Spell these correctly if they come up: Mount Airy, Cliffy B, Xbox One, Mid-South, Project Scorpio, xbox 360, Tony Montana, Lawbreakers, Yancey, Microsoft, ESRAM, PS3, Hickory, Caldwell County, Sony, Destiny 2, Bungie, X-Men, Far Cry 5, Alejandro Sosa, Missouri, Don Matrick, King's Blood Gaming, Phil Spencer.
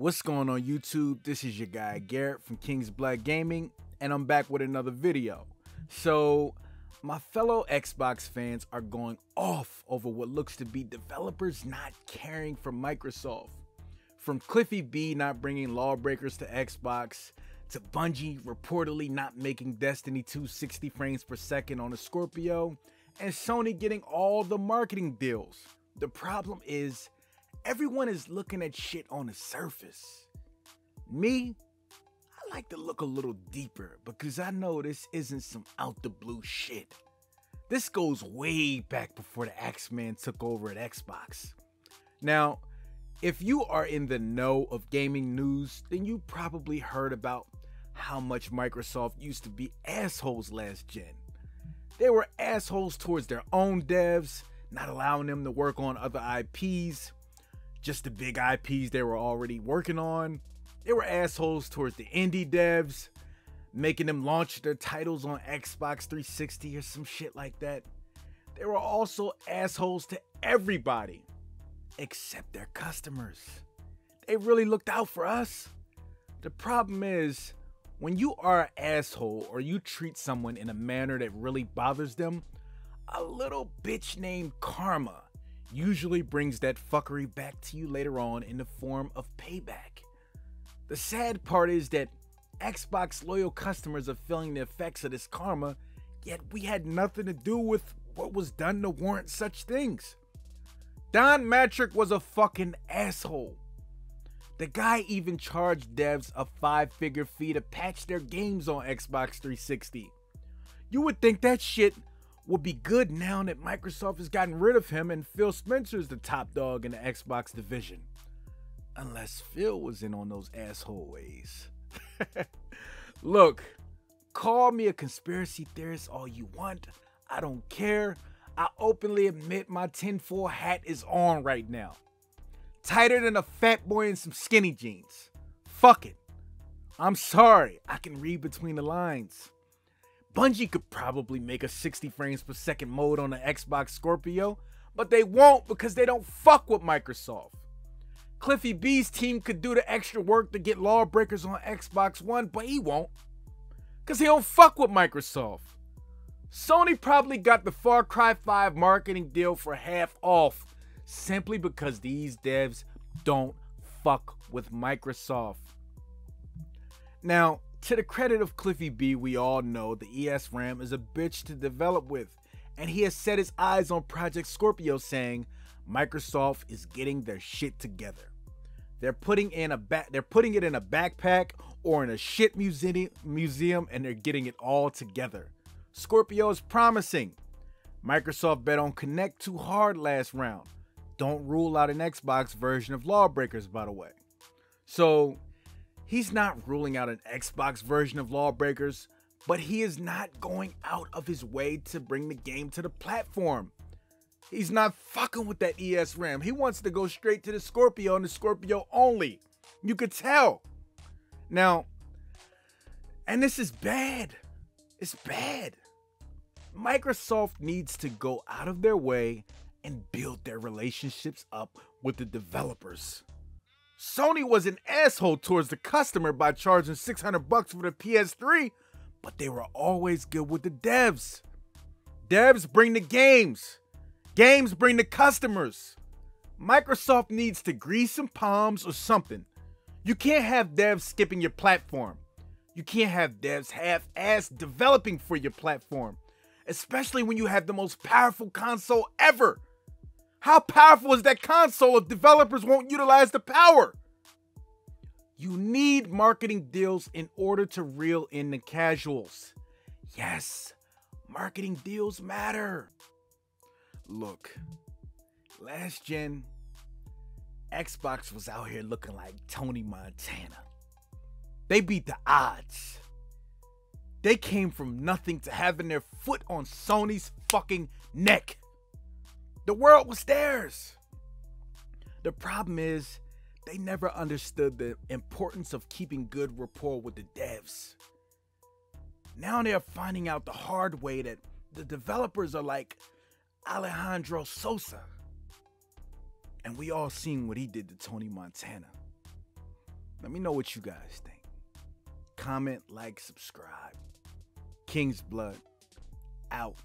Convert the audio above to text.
What's going on YouTube? This is your guy Garrett from King's Blood Gaming, and I'm back with another video. So my fellow Xbox fans are going off over what looks to be developers not caring from Microsoft. From Cliffy B not bringing Lawbreakers to Xbox, to Bungie reportedly not making Destiny 2 60 frames per second on a Scorpio, and Sony getting all the marketing deals. The problem is, everyone is looking at shit on the surface. Me, I like to look a little deeper because I know this isn't some out the blue shit. This goes way back before the X-Men took over at Xbox. Now, if you are in the know of gaming news, then you probably heard about how much Microsoft used to be assholes last gen. They were assholes towards their own devs, not allowing them to work on other IPs, just the big IPs they were already working on. They were assholes towards the indie devs, making them launch their titles on Xbox 360 or some shit like that. They were also assholes to everybody, except their customers. They really looked out for us. The problem is, when you are an asshole or you treat someone in a manner that really bothers them, a little bitch named karma usually brings that fuckery back to you later on in the form of payback. The sad part is that Xbox loyal customers are feeling the effects of this karma, yet we had nothing to do with what was done to warrant such things. Don Matrick was a fucking asshole. The guy even charged devs a five-figure fee to patch their games on Xbox 360. You would think that shit would be good now that Microsoft has gotten rid of him and Phil Spencer is the top dog in the Xbox division. Unless Phil was in on those asshole ways. Look, call me a conspiracy theorist all you want. I don't care. I openly admit my tinfoil hat is on right now. Tighter than a fat boy in some skinny jeans. Fuck it. I'm sorry. I can read between the lines. Bungie could probably make a 60 frames per second mode on the Xbox Scorpio, but they won't because they don't fuck with Microsoft. Cliffy B's team could do the extra work to get Lawbreakers on Xbox One, but he won't because he don't fuck with Microsoft. Sony probably got the Far Cry 5 marketing deal for half off simply because these devs don't fuck with Microsoft. Now, to the credit of Cliffy B, we all know the ESRAM is a bitch to develop with, and he has set his eyes on Project Scorpio, saying Microsoft is getting their shit together. They're putting it in a backpack or in a shit museum, and they're getting it all together. Scorpio is promising. Microsoft bet on Connect too hard last round. Don't rule out an Xbox version of Lawbreakers, by the way. So he's not ruling out an Xbox version of Lawbreakers, but he is not going out of his way to bring the game to the platform. He's not fucking with that ESRAM. He wants to go straight to the Scorpio and the Scorpio only. You could tell. Now, and this is bad. It's bad. Microsoft needs to go out of their way and build their relationships up with the developers. Sony was an asshole towards the customer by charging $600 for the PS3, but they were always good with the devs. Devs bring the games. Games bring the customers. Microsoft needs to grease some palms or something. You can't have devs skipping your platform. You can't have devs half-ass developing for your platform, especially when you have the most powerful console ever. How powerful is that console if developers won't utilize the power? You need marketing deals in order to reel in the casuals. Yes, marketing deals matter. Look, last gen, Xbox was out here looking like Tony Montana. They beat the odds. They came from nothing to having their foot on Sony's fucking neck. The world was theirs. The problem is, they never understood the importance of keeping good rapport with the devs. Now they're finding out the hard way that the developers are like Alejandro Sosa. And we all seen what he did to Tony Montana. Let me know what you guys think. Comment, like, subscribe. King's Blood out.